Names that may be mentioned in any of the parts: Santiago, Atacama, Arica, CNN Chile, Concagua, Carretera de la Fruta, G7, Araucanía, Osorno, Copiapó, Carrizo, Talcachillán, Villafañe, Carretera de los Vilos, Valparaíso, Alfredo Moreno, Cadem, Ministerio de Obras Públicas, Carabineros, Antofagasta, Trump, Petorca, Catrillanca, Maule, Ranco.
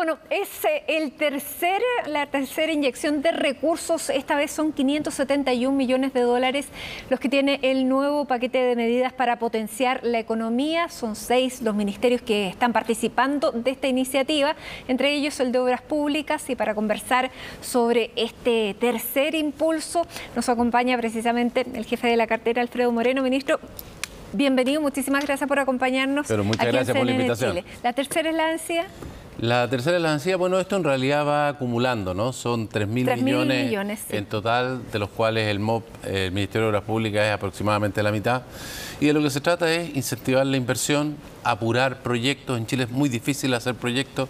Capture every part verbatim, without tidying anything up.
Bueno, es el tercer, la tercera inyección de recursos, esta vez son quinientos setenta y un millones de dólares los que tiene el nuevo paquete de medidas para potenciar la economía. Son seis los ministerios que están participando de esta iniciativa, entre ellos el de Obras Públicas, y para conversar sobre este tercer impulso nos acompaña precisamente el jefe de la cartera, Alfredo Moreno. Ministro, bienvenido, muchísimas gracias por acompañarnos. Pero muchas aquí gracias en C N N por la invitación. Chile. ¿La tercera es la ansia? La tercera es la ansia, bueno, esto en realidad va acumulando, ¿no? Son tres mil millones, millones en total, sí, de los cuales el M O P, el Ministerio de Obras Públicas, es aproximadamente la mitad. Y de lo que se trata es incentivar la inversión, apurar proyectos. En Chile es muy difícil hacer proyectos,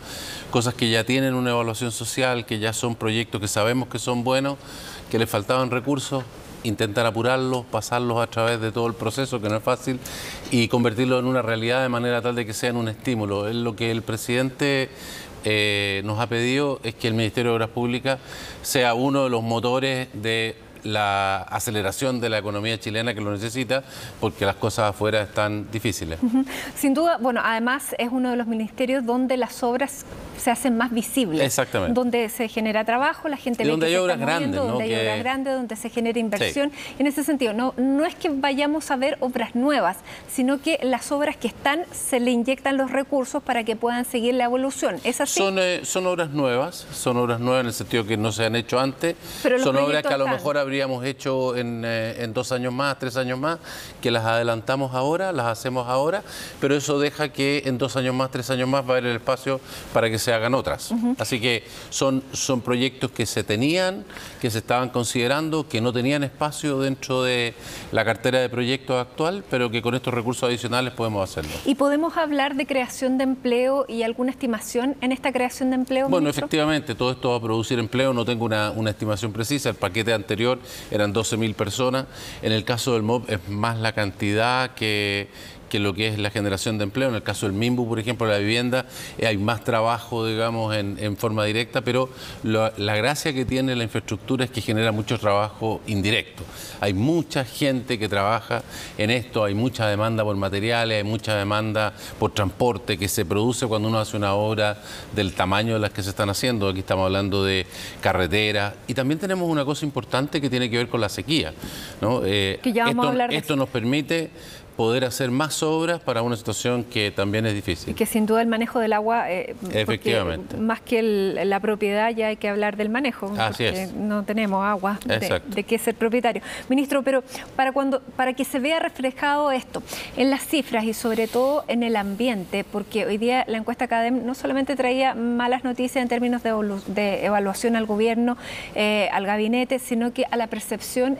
cosas que ya tienen una evaluación social, que ya son proyectos que sabemos que son buenos, que les faltaban recursos, intentar apurarlos, pasarlos a través de todo el proceso, que no es fácil, y convertirlo en una realidad de manera tal de que sean un estímulo. Es lo que el presidente eh, nos ha pedido, es que el Ministerio de Obras Públicas sea uno de los motores de la aceleración de la economía chilena, que lo necesita, porque las cosas afuera están difíciles. Sin duda, bueno, además es uno de los ministerios donde las obras se hacen más visibles. Exactamente. Donde se genera trabajo, la gente... Y donde hay obras grandes, ¿no? Donde hay obras grandes, donde se genera inversión. Sí. En ese sentido, no, no es que vayamos a ver obras nuevas, sino que las obras que están, se le inyectan los recursos para que puedan seguir la evolución. ¿Es así? Son, eh, son obras nuevas, son obras nuevas en el sentido que no se han hecho antes. Pero son obras que a lo mejor habría habríamos hecho en, eh, en dos años más, tres años más, que las adelantamos ahora, las hacemos ahora, pero eso deja que en dos años más, tres años más va a haber el espacio para que se hagan otras. Uh-huh. Así que son, son proyectos que se tenían, que se estaban considerando, que no tenían espacio dentro de la cartera de proyectos actual, pero que con estos recursos adicionales podemos hacerlo. ¿Y podemos hablar de creación de empleo y alguna estimación en esta creación de empleo? Bueno, ministro, efectivamente, todo esto va a producir empleo, no tengo una, una estimación precisa, el paquete anterior eran doce mil personas. En el caso del M O B es más la cantidad que, que lo que es la generación de empleo. En el caso del Minbu, por ejemplo, la vivienda, eh, hay más trabajo, digamos, en, en forma directa, pero lo, la gracia que tiene la infraestructura es que genera mucho trabajo indirecto. Hay mucha gente que trabaja en esto, hay mucha demanda por materiales, hay mucha demanda por transporte que se produce cuando uno hace una obra del tamaño de las que se están haciendo. Aquí estamos hablando de carreteras y también tenemos una cosa importante que tiene que ver con la sequía, ¿no? Eh, que ya vamos esto, a hablar de esto nos permite poder hacer más obras para una situación que también es difícil. Y que sin duda el manejo del agua, eh, efectivamente, más que el, la propiedad, ya hay que hablar del manejo. Así es. No tenemos agua de, de qué ser propietario. Ministro, pero para, cuando, para que se vea reflejado esto en las cifras y sobre todo en el ambiente, porque hoy día la encuesta Cadem no solamente traía malas noticias en términos de, de evaluación al gobierno, eh, al gabinete, sino que a la percepción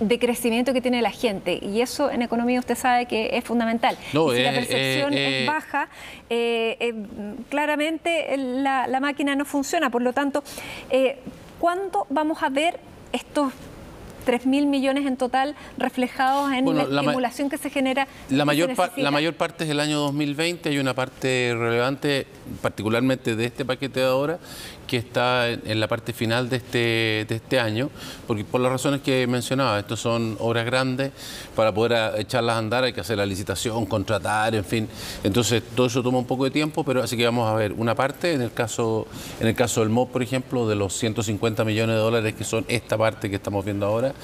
de crecimiento que tiene la gente, y eso en economía usted sabe que es fundamental. No, y si eh, la percepción eh, eh, es baja, eh, eh, claramente la, la máquina no funciona. Por lo tanto, eh, ¿cuándo vamos a ver estos tres mil millones en total reflejados en bueno, la estimulación que se genera? La mayor, se la mayor parte es el año dos mil veinte, hay una parte relevante, particularmente de este paquete de ahora, que está en la parte final de este, de este año, porque por las razones que mencionaba, estos son obras grandes, para poder echarlas a andar hay que hacer la licitación, contratar, en fin, entonces todo eso toma un poco de tiempo, pero así que vamos a ver una parte, en el caso, en el caso del M O B, por ejemplo, de los ciento cincuenta millones de dólares que son esta parte que estamos viendo ahora,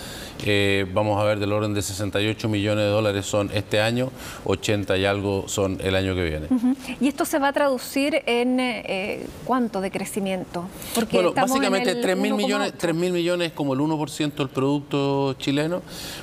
eh, vamos a ver del orden de sesenta y ocho millones de dólares son este año, ochenta y algo son el año que viene. Uh-huh. ¿Y esto se va a traducir en eh, cuánto de crecimiento? Porque bueno, básicamente tres mil millones es como el uno por ciento del producto chileno,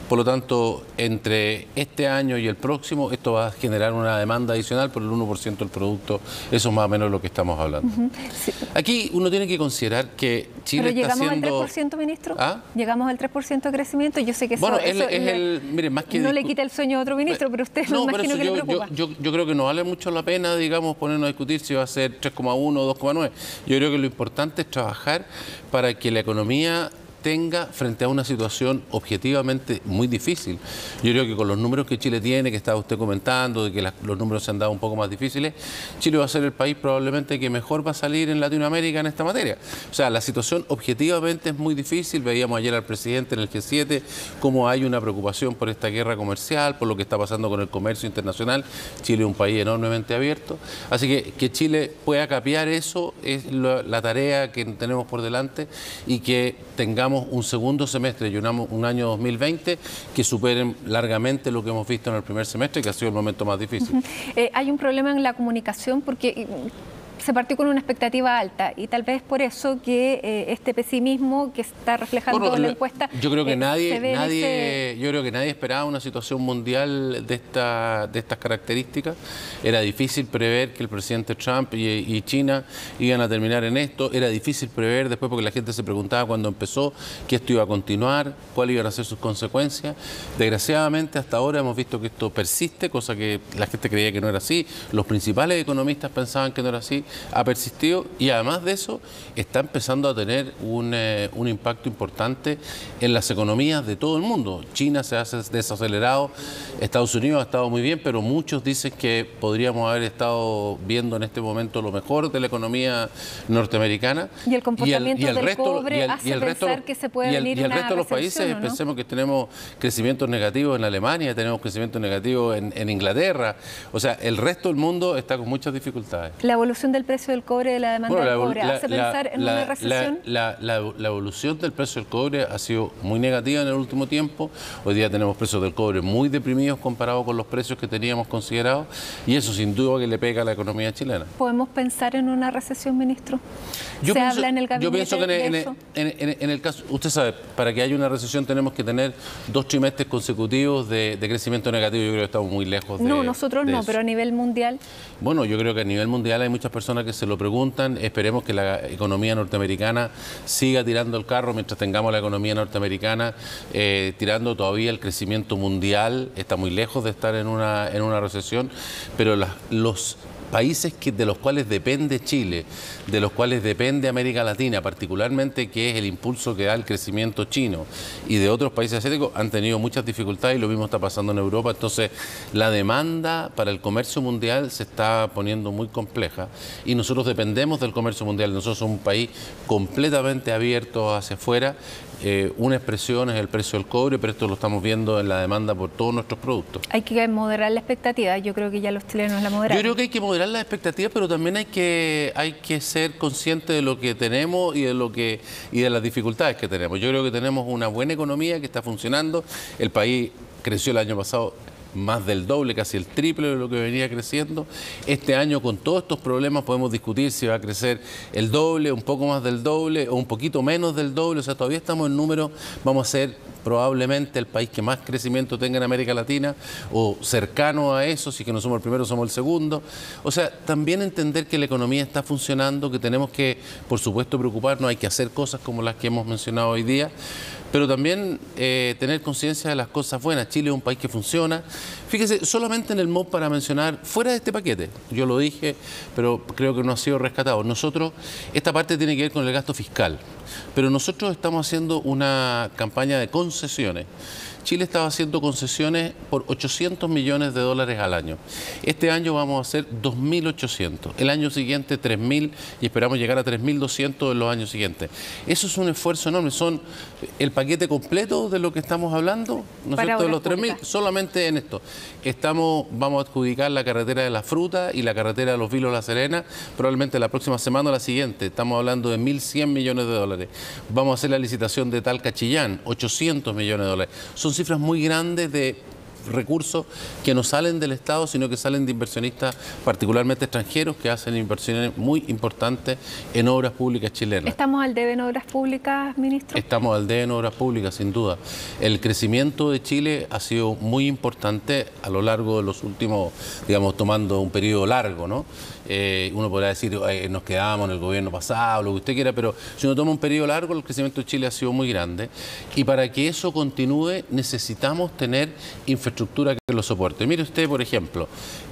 por lo tanto, entre este año y el próximo, esto va a generar una demanda adicional por el uno por ciento del producto, eso es más o menos lo que estamos hablando. Uh-huh. Sí. Aquí uno tiene que considerar que Chile Pero está haciendo... ¿Pero llegamos al tres por ciento, ministro? ¿Ah? ¿Llegamos al tres por ciento de crecimiento? Yo sé que eso, bueno, él, eso es le, el, mire, más que no le quita el sueño a otro ministro, pero usted no, me imagino que yo, le preocupa. Yo, yo, yo creo que no vale mucho la pena, digamos, ponernos a discutir si va a ser tres coma uno o dos coma nueve. Yo creo que lo importante es trabajar para que la economía tenga frente a una situación objetivamente muy difícil. Yo creo que con los números que Chile tiene, que estaba usted comentando, de que las, los números se han dado un poco más difíciles, Chile va a ser el país probablemente que mejor va a salir en Latinoamérica en esta materia. O sea, la situación objetivamente es muy difícil. Veíamos ayer al presidente en el G siete cómo hay una preocupación por esta guerra comercial, por lo que está pasando con el comercio internacional. Chile es un país enormemente abierto. Así que que Chile pueda capear eso es la, la tarea que tenemos por delante, y que tengamos un segundo semestre y un año dos mil veinte que superen largamente lo que hemos visto en el primer semestre, que ha sido el momento más difícil. Uh-huh. eh, hay un problema en la comunicación porque se partió con una expectativa alta, y tal vez por eso que eh, este pesimismo que está reflejando bueno, en la encuesta. Yo creo que eh, nadie, nadie ese... yo creo que nadie esperaba una situación mundial de esta, de estas características. Era difícil prever que el presidente Trump y, y China iban a terminar en esto. Era difícil prever después, porque la gente se preguntaba cuando empezó que esto iba a continuar, cuáles iban a ser sus consecuencias. Desgraciadamente hasta ahora hemos visto que esto persiste, cosa que la gente creía que no era así, los principales economistas pensaban que no era así. Ha persistido, y además de eso está empezando a tener un, eh, un impacto importante en las economías de todo el mundo. China se ha desacelerado, Estados Unidos ha estado muy bien, pero muchos dicen que podríamos haber estado viendo en este momento lo mejor de la economía norteamericana. Y el comportamiento y el, y el del resto, cobre y el, hace y el pensar resto, que se puede venir una Y el resto de los países, ¿no? Pensemos que tenemos crecimientos negativos en Alemania, tenemos crecimientos negativos en, en Inglaterra. O sea, el resto del mundo está con muchas dificultades. La evolución de el precio del cobre, de la demanda bueno, la, del cobre, ¿hace la, pensar la, en la, una recesión? La, la, la, la evolución del precio del cobre ha sido muy negativa en el último tiempo. Hoy día tenemos precios del cobre muy deprimidos comparado con los precios que teníamos considerados, y eso sin duda que le pega a la economía chilena. ¿Podemos pensar en una recesión, ministro? Yo ¿Se pienso, habla en el gabinete Yo pienso que en el, en, el, en, el, en el caso, usted sabe, para que haya una recesión tenemos que tener dos trimestres consecutivos de, de crecimiento negativo. Yo creo que estamos muy lejos de No, nosotros de no, eso. Pero a nivel mundial. Bueno, yo creo que a nivel mundial hay muchas personas que se lo preguntan. Esperemos que la economía norteamericana siga tirando el carro mientras tengamos la economía norteamericana eh, tirando. Todavía el crecimiento mundial está muy lejos de estar en una, en una recesión, pero la, los países que, de los cuales depende Chile, de los cuales depende América Latina, particularmente que es el impulso que da el crecimiento chino, y de otros países asiáticos, han tenido muchas dificultades, y lo mismo está pasando en Europa. Entonces la demanda para el comercio mundial se está poniendo muy compleja, y nosotros dependemos del comercio mundial. Nosotros somos un país completamente abierto hacia afuera. Eh, una expresión es el precio del cobre, pero esto lo estamos viendo en la demanda por todos nuestros productos. Hay que moderar la expectativa. Yo creo que ya los chilenos la moderaron. Yo creo que hay que moderar las expectativas, pero también hay que, hay que ser consciente de lo que tenemos y de lo que y de las dificultades que tenemos. Yo creo que tenemos una buena economía que está funcionando. El país creció el año pasado más del doble, casi el triple de lo que venía creciendo. Este año, con todos estos problemas, podemos discutir si va a crecer el doble, un poco más del doble o un poquito menos del doble. O sea, todavía estamos en números. Vamos a ser probablemente el país que más crecimiento tenga en América Latina, o cercano a eso. Si es que no somos el primero, somos el segundo. O sea, también entender que la economía está funcionando, que tenemos que, por supuesto, preocuparnos. Hay que hacer cosas como las que hemos mencionado hoy día, pero también eh, tener conciencia de las cosas buenas. Chile es un país que funciona. Fíjese, solamente en el M O B, para mencionar, fuera de este paquete, yo lo dije, pero creo que no ha sido rescatado. Nosotros, esta parte tiene que ver con el gasto fiscal, pero nosotros estamos haciendo una campaña de concesiones. Chile estaba haciendo concesiones por ochocientos millones de dólares al año. Este año vamos a hacer dos mil ochocientos, el año siguiente tres mil, y esperamos llegar a tres mil doscientos en los años siguientes. Eso es un esfuerzo enorme. Son el paquete completo de lo que estamos hablando, ¿no es cierto?, de los tres mil. Solamente en esto estamos, vamos a adjudicar la carretera de la Fruta y la carretera de los Vilos, La Serena, probablemente la próxima semana o la siguiente. Estamos hablando de mil cien millones de dólares. Vamos a hacer la licitación de Talcachillán, ochocientos millones de dólares. Son cifras muy grandes de recursos que no salen del Estado, sino que salen de inversionistas, particularmente extranjeros, que hacen inversiones muy importantes en obras públicas chilenas. ¿Estamos al debe en obras públicas, ministro? Estamos al debe en obras públicas, sin duda. El crecimiento de Chile ha sido muy importante a lo largo de los últimos, digamos, tomando un periodo largo, ¿no? Eh, uno podrá decir, eh, nos quedamos en el gobierno pasado, lo que usted quiera, pero si uno toma un periodo largo, el crecimiento de Chile ha sido muy grande, y para que eso continúe necesitamos tener infraestructura que lo soporte. Mire usted, por ejemplo,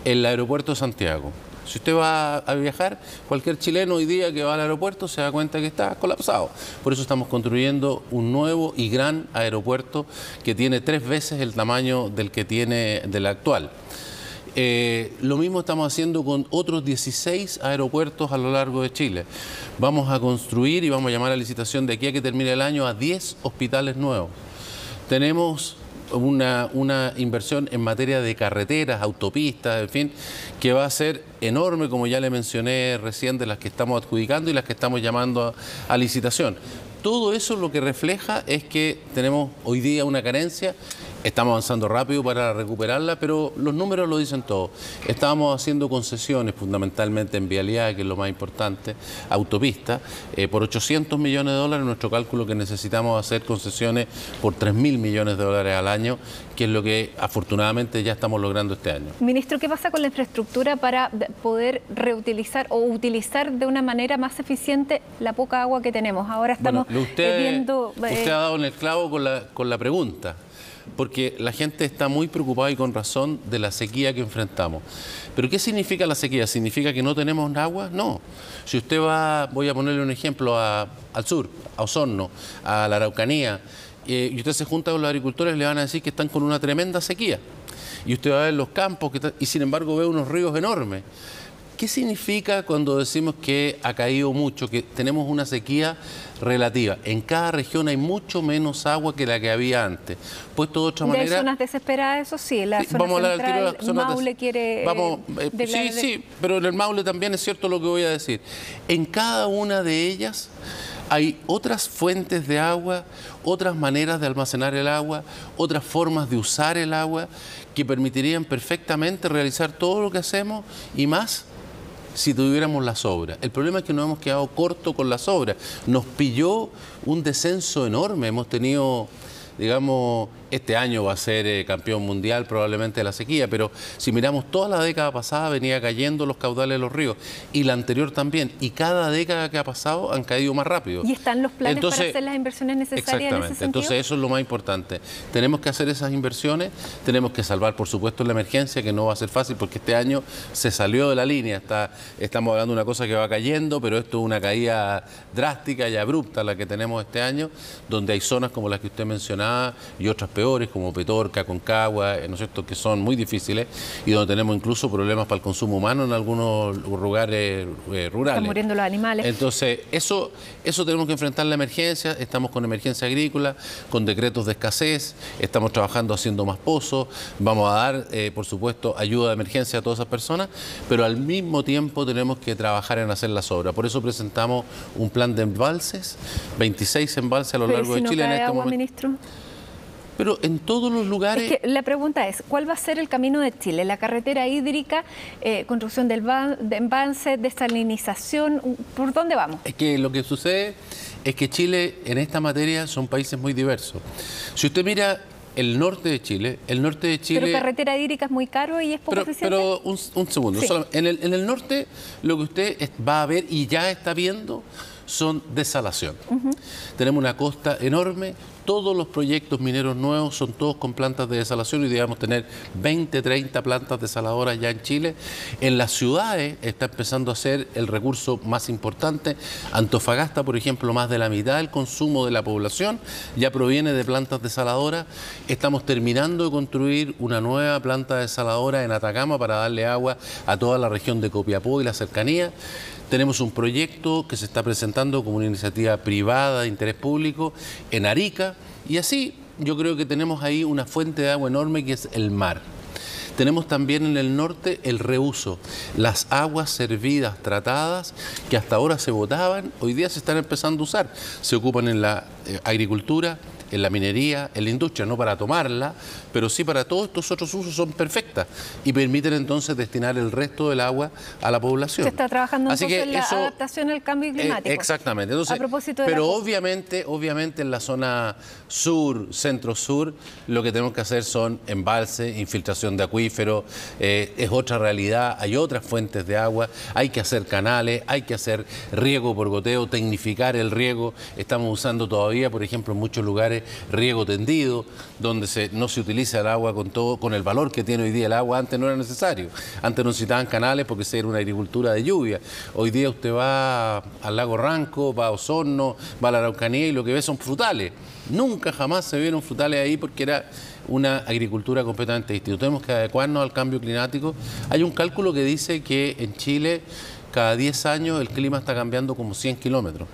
el aeropuerto de Santiago. Si usted va a viajar, cualquier chileno hoy día que va al aeropuerto se da cuenta que está colapsado. Por eso estamos construyendo un nuevo y gran aeropuerto que tiene tres veces el tamaño del que tiene del actual. Eh, lo mismo estamos haciendo con otros dieciséis aeropuertos a lo largo de Chile. Vamos a construir y vamos a llamar a licitación de aquí a que termine el año a diez hospitales nuevos. Tenemos una, una inversión en materia de carreteras, autopistas, en fin, que va a ser enorme, como ya le mencioné recién, de las que estamos adjudicando y las que estamos llamando a, a licitación. Todo eso lo que refleja es que tenemos hoy día una carencia. Estamos avanzando rápido para recuperarla, pero los números lo dicen todo. Estábamos haciendo concesiones, fundamentalmente en vialidad, que es lo más importante, autopista, eh, por ochocientos millones de dólares, nuestro cálculo que necesitamos hacer concesiones por tres mil millones de dólares al año, que es lo que afortunadamente ya estamos logrando este año. Ministro, ¿qué pasa con la infraestructura para poder reutilizar o utilizar de una manera más eficiente la poca agua que tenemos? Ahora estamos bueno, usted, viendo... Eh... Usted ha dado en el clavo con la, con la pregunta. Porque la gente está muy preocupada y con razón de la sequía que enfrentamos. ¿Pero qué significa la sequía? ¿Significa que no tenemos agua? No. Si usted va, voy a ponerle un ejemplo, a, al sur, a Osorno, a la Araucanía, eh, y usted se junta con los agricultores, le van a decir que están con una tremenda sequía. Y usted va a ver los campos, que está, y sin embargo ve unos ríos enormes. ¿Qué significa cuando decimos que ha caído mucho, que tenemos una sequía relativa? En cada región hay mucho menos agua que la que había antes. Puesto de otra manera... Hay zonas desesperadas, eso sí, la sí, zona vamos central, a hablar al tiro de las Maule des... quiere... Vamos, eh, de sí, de... sí, pero en el Maule también es cierto lo que voy a decir. En cada una de ellas hay otras fuentes de agua, otras maneras de almacenar el agua, otras formas de usar el agua, que permitirían perfectamente realizar todo lo que hacemos y más... si tuviéramos las obras. El problema es que nos hemos quedado corto con las obras. Nos pilló un descenso enorme. Hemos tenido, digamos, este año va a ser eh, campeón mundial probablemente de la sequía, pero si miramos toda la década pasada venía cayendo los caudales de los ríos y la anterior también. Y cada década que ha pasado han caído más rápido. ¿Y están los planes Entonces, para hacer las inversiones necesarias exactamente. En ese sentido? Entonces eso es lo más importante. Tenemos que hacer esas inversiones, tenemos que salvar por supuesto la emergencia, que no va a ser fácil porque este año se salió de la línea. Está, estamos hablando de una cosa que va cayendo, pero esto es una caída drástica y abrupta la que tenemos este año, donde hay zonas como las que usted mencionaba y otras peores como Petorca, Concagua, ¿no es cierto?, que son muy difíciles y donde tenemos incluso problemas para el consumo humano en algunos lugares eh, rurales. Están muriendo los animales. Entonces, eso, eso tenemos que enfrentar la emergencia. Estamos con emergencia agrícola, con decretos de escasez, estamos trabajando haciendo más pozos, vamos a dar, eh, por supuesto, ayuda de emergencia a todas esas personas, pero al mismo tiempo tenemos que trabajar en hacer las obras. Por eso presentamos un plan de embalses, veintiséis embalses a lo largo de Chile en este momento. Ministro. Pero en todos los lugares... Es que la pregunta es, ¿cuál va a ser el camino de Chile? La carretera hídrica, eh, construcción del de embalse, desalinización, ¿por dónde vamos? Es que lo que sucede es que Chile en esta materia son países muy diversos. Si usted mira el norte de Chile, el norte de Chile... Pero carretera hídrica es muy caro y es poco pero, eficiente. Pero un, un segundo, sí. Solo, en, el, en el norte lo que usted va a ver y ya está viendo son desalación. Uh-huh. Tenemos una costa enorme. Todos los proyectos mineros nuevos son todos con plantas de desalación y debemos tener veinte, treinta plantas desaladoras ya en Chile. En las ciudades está empezando a ser el recurso más importante. Antofagasta, por ejemplo, más de la mitad del consumo de la población ya proviene de plantas desaladoras. Estamos terminando de construir una nueva planta desaladora en Atacama para darle agua a toda la región de Copiapó y la cercanía. Tenemos un proyecto que se está presentando como una iniciativa privada de interés público en Arica y así yo creo que tenemos ahí una fuente de agua enorme que es el mar. Tenemos también en el norte el reuso, las aguas servidas, tratadas, que hasta ahora se botaban, hoy día se están empezando a usar, se ocupan en la eh, agricultura, en la minería, en la industria, no para tomarla, pero sí para todos estos otros usos son perfectas y permiten entonces destinar el resto del agua a la población. Se está trabajando entonces en la adaptación al cambio climático. Eh, exactamente. Entonces, a propósito de pero obviamente, obviamente en la zona sur, centro-sur, lo que tenemos que hacer son embalses, infiltración de acuíferos, eh, es otra realidad, hay otras fuentes de agua, hay que hacer canales, hay que hacer riego por goteo, tecnificar el riego. Estamos usando todavía, por ejemplo, en muchos lugares capilares, riego tendido, donde se, no se utiliza el agua con todo, con el valor que tiene hoy día el agua. Antes no era necesario, antes no necesitaban canales porque era una agricultura de lluvia. Hoy día usted va al lago Ranco, va a Osorno, va a la Araucanía y lo que ve son frutales. Nunca jamás se vieron frutales ahí porque era una agricultura completamente distinta. Tenemos que adecuarnos al cambio climático. Hay un cálculo que dice que en Chile cada diez años el clima está cambiando como cien kilómetros.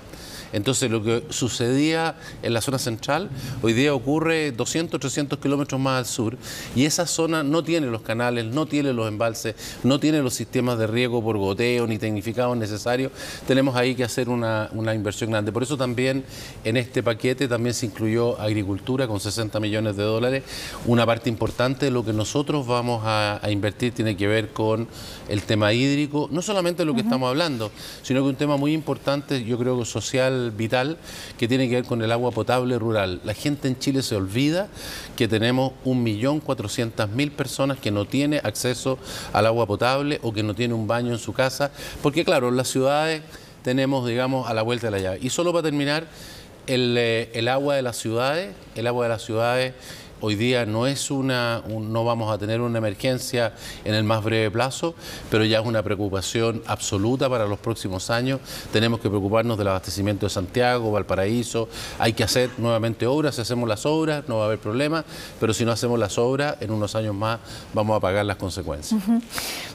Entonces lo que sucedía en la zona central hoy día ocurre doscientos, trescientos kilómetros más al sur, y esa zona no tiene los canales, no tiene los embalses, no tiene los sistemas de riego por goteo ni tecnificados necesarios. Tenemos ahí que hacer una, una inversión grande. Por eso también en este paquete también se incluyó agricultura con sesenta millones de dólares. Una parte importante de lo que nosotros vamos a, a invertir tiene que ver con el tema hídrico, no solamente lo que estamos hablando, sino que un tema muy importante, yo creo que social, vital, que tiene que ver con el agua potable rural. La gente en Chile se olvida que tenemos un millón cuatrocientas mil personas que no tiene acceso al agua potable o que no tiene un baño en su casa, porque claro, en las ciudades tenemos, digamos, a la vuelta de la llave. Y solo para terminar, el, el agua de las ciudades, el agua de las ciudades hoy día no es una, un, no vamos a tener una emergencia en el más breve plazo, pero ya es una preocupación absoluta para los próximos años. Tenemos que preocuparnos del abastecimiento de Santiago, Valparaíso. Hay que hacer nuevamente obras. Si hacemos las obras no va a haber problema, pero si no hacemos las obras, en unos años más vamos a pagar las consecuencias. Uh-huh.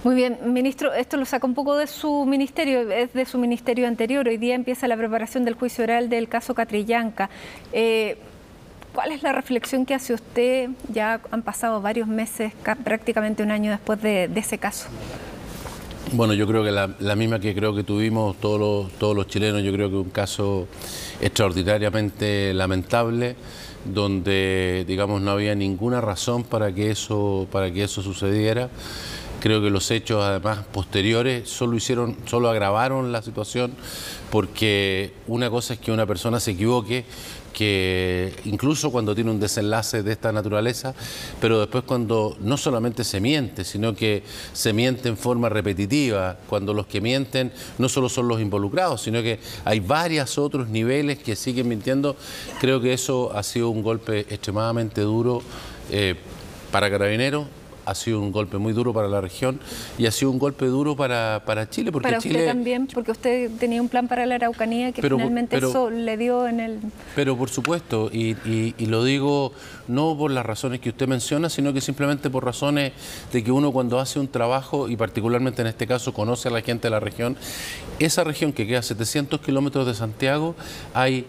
Muy bien, ministro, esto lo saca un poco de su ministerio, es de su ministerio anterior. Hoy día empieza la preparación del juicio oral del caso Catrillanca. Eh, ¿Cuál es la reflexión que hace usted? Ya han pasado varios meses, prácticamente un año después de, de ese caso. Bueno, yo creo que la, la misma que creo que tuvimos todos los, todos los chilenos. Yo creo que un caso extraordinariamente lamentable, donde, digamos, no había ninguna razón para que eso, para que eso sucediera. Creo que los hechos, además, posteriores solo hicieron, solo agravaron la situación, porque una cosa es que una persona se equivoque, que incluso cuando tiene un desenlace de esta naturaleza, pero después cuando no solamente se miente, sino que se miente en forma repetitiva, cuando los que mienten no solo son los involucrados, sino que hay varios otros niveles que siguen mintiendo. Creo que eso ha sido un golpe extremadamente duro eh, para Carabineros, ha sido un golpe muy duro para la región y ha sido un golpe duro para, para Chile. Porque para usted Chile, también, porque usted tenía un plan para la Araucanía que pero, finalmente pero, eso le dio en el... Pero por supuesto, y, y, y lo digo no por las razones que usted menciona, sino que simplemente por razones de que uno cuando hace un trabajo, y particularmente en este caso conoce a la gente de la región, esa región que queda a setecientos kilómetros de Santiago, hay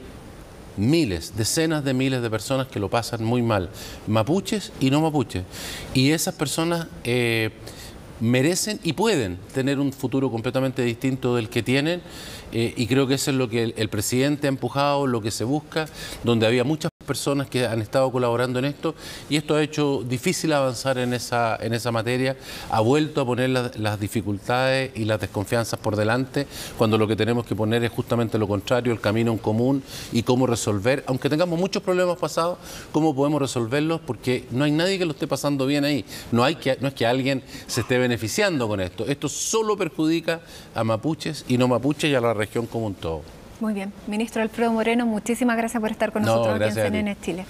miles, decenas de miles de personas que lo pasan muy mal, mapuches y no mapuches, y esas personas eh, merecen y pueden tener un futuro completamente distinto del que tienen, eh, y creo que eso es lo que el, el presidente ha empujado, lo que se busca, donde había muchas personas que han estado colaborando en esto, y esto ha hecho difícil avanzar en esa, en esa materia, ha vuelto a poner la, las dificultades y las desconfianzas por delante, cuando lo que tenemos que poner es justamente lo contrario, el camino en común y cómo resolver, aunque tengamos muchos problemas pasados, cómo podemos resolverlos, porque no hay nadie que lo esté pasando bien ahí, no, hay que, no es que alguien se esté beneficiando con esto, esto solo perjudica a mapuches y no mapuches y a la región como un todo. Muy bien. Ministro Alfredo Moreno, muchísimas gracias por estar con no, nosotros aquí en C N N Chile.